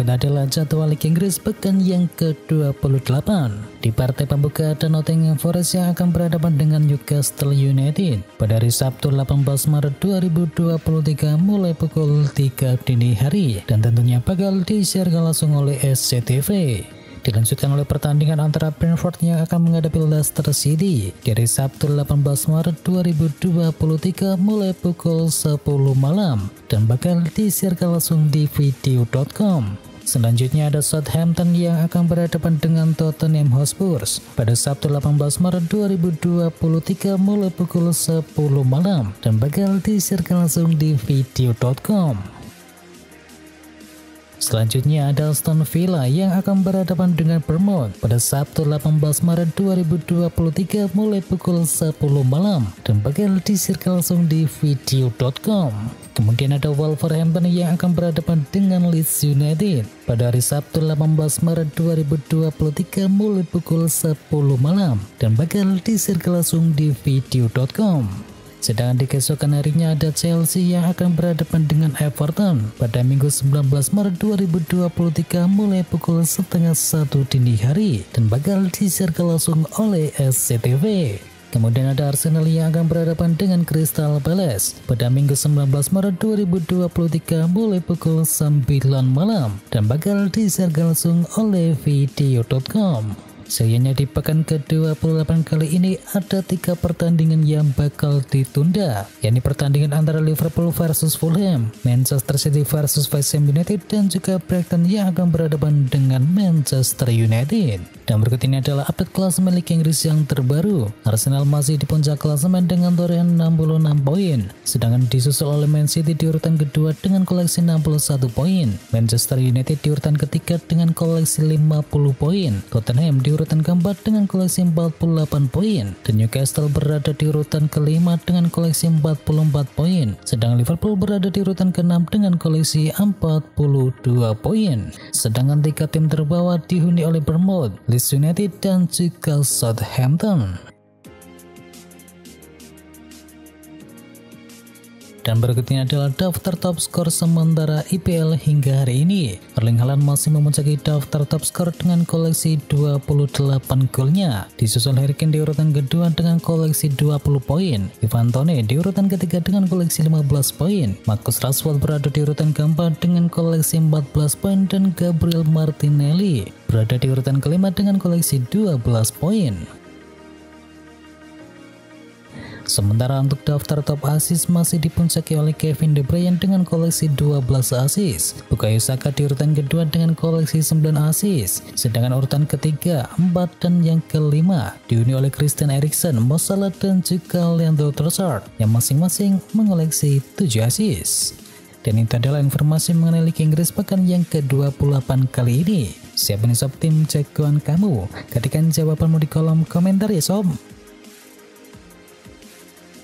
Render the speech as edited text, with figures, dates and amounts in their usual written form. berikut adalah jadwal Liga Inggris pekan yang ke-28. Di partai pembuka ada Nottingham Forest yang akan berhadapan dengan Newcastle United pada hari Sabtu 18 Maret 2023 mulai pukul 3 dini hari dan tentunya bakal disiarkan langsung oleh SCTV. Dilanjutkan oleh pertandingan antara Brentford yang akan menghadapi Leicester City dari Sabtu 18 Maret 2023 mulai pukul 10 malam dan bakal disiarkan langsung di Vidio.com. Selanjutnya ada Southampton yang akan berhadapan dengan Tottenham Hotspur pada Sabtu 18 Maret 2023 mulai pukul 10 malam dan bakal disiarkan langsung di Vidio.com. Selanjutnya ada Aston Villa yang akan berhadapan dengan Bournemouth pada Sabtu 18 Maret 2023 mulai pukul 10 malam dan bakal disiarkan langsung di Vidio.com. Kemudian ada Wolverhampton yang akan berhadapan dengan Leeds United pada hari Sabtu 18 Maret 2023 mulai pukul 10 malam dan bakal disiarkan langsung di Vidio.com. Sedangkan di keesokan harinya ada Chelsea yang akan berhadapan dengan Everton pada Minggu 19 Maret 2023 mulai pukul 12:30 dini hari dan bakal disiarkan langsung oleh SCTV. Kemudian ada Arsenal yang akan berhadapan dengan Crystal Palace pada Minggu 19 Maret 2023 mulai pukul 9 malam dan bakal disiarkan langsung oleh Vidio.com. Sayangnya di pekan ke-28 kali ini ada 3 pertandingan yang bakal ditunda, yakni pertandingan antara Liverpool versus Fulham, Manchester City versus West Ham United, dan juga Brighton yang akan berhadapan dengan Manchester United. Dan berikut ini adalah update klasemen Liga Inggris yang terbaru. Arsenal masih di puncak klasemen dengan torehan 66 poin, sedangkan disusul oleh Man City di urutan kedua dengan koleksi 61 poin, Manchester United di urutan ketiga dengan koleksi 50 poin, Tottenham di urutan keempat dengan koleksi 48 poin dan Newcastle berada di urutan kelima dengan koleksi 44 poin, sedang Liverpool berada di urutan keenam dengan koleksi 42 poin. Sedangkan 3 tim terbawah dihuni oleh Bournemouth, Leeds United dan juga Southampton. Dan berikutnya adalah daftar top skor sementara IPL hingga hari ini. Erling Haaland masih memuncaki daftar top skor dengan koleksi 28 golnya. Disusul Harry Kane di urutan kedua dengan koleksi 20 poin. Ivan Tone di urutan ketiga dengan koleksi 15 poin. Marcus Rashford berada di urutan keempat dengan koleksi 14 poin dan Gabriel Martinelli berada di urutan kelima dengan koleksi 12 poin. Sementara untuk daftar top assist masih dipuncaki oleh Kevin De Bruyne dengan koleksi 12 assist, Bukayo Saka di urutan kedua dengan koleksi 9 assist, sedangkan urutan ketiga, 4 dan yang kelima dihuni oleh Christian Eriksen, Mohamed Salah dan juga Rosehart yang masing-masing mengoleksi 7 assist. Dan itu adalah informasi mengenai Liga Inggris pekan yang ke-28 kali ini. Siapa nih sob tim jagoan kamu? Ketikan jawabanmu di kolom komentar ya sob.